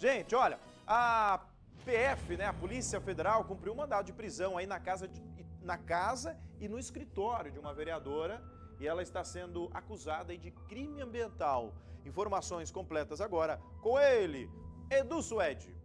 Gente, olha, a PF, né, a Polícia Federal, cumpriu um mandado de prisão aí na casa e no escritório de uma vereadora e ela está sendo acusada aí de crime ambiental. Informações completas agora com ele, Edu Suede.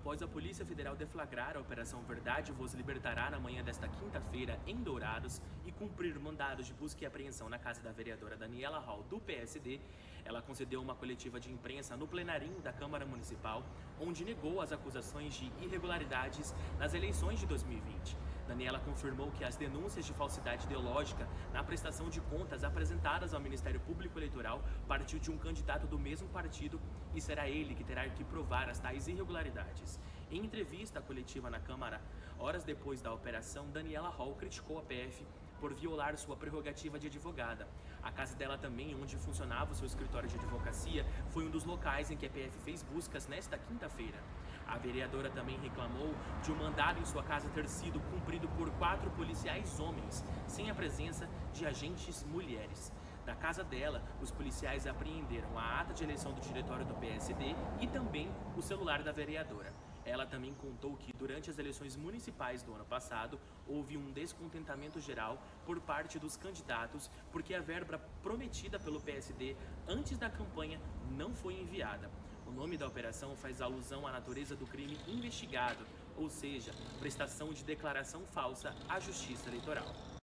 Após a Polícia Federal deflagrar a Operação Verdade, vos libertará na manhã desta quinta-feira em Dourados e cumprir mandados de busca e apreensão na casa da vereadora Daniela Hall, do PSD, ela concedeu uma coletiva de imprensa no plenarinho da Câmara Municipal, onde negou as acusações de irregularidades nas eleições de 2020. Daniela confirmou que as denúncias de falsidade ideológica na prestação de contas apresentadas ao Ministério Público Eleitoral partiu de um candidato do mesmo partido e será ele que terá que provar as tais irregularidades. Em entrevista coletiva na Câmara, horas depois da operação, Daniela Hall criticou a PF por violar sua prerrogativa de advogada. A casa dela também, onde funcionava o seu escritório de advocacia, foi um dos locais em que a PF fez buscas nesta quinta-feira. A vereadora também reclamou de um mandado em sua casa ter sido cumprido por 4 policiais homens, sem a presença de agentes mulheres. Na casa dela, os policiais apreenderam a ata de eleição do diretório do PSD e também o celular da vereadora. Ela também contou que, durante as eleições municipais do ano passado, houve um descontentamento geral por parte dos candidatos porque a verba prometida pelo PSD antes da campanha não foi enviada. O nome da operação faz alusão à natureza do crime investigado, ou seja, prestação de declaração falsa à Justiça Eleitoral.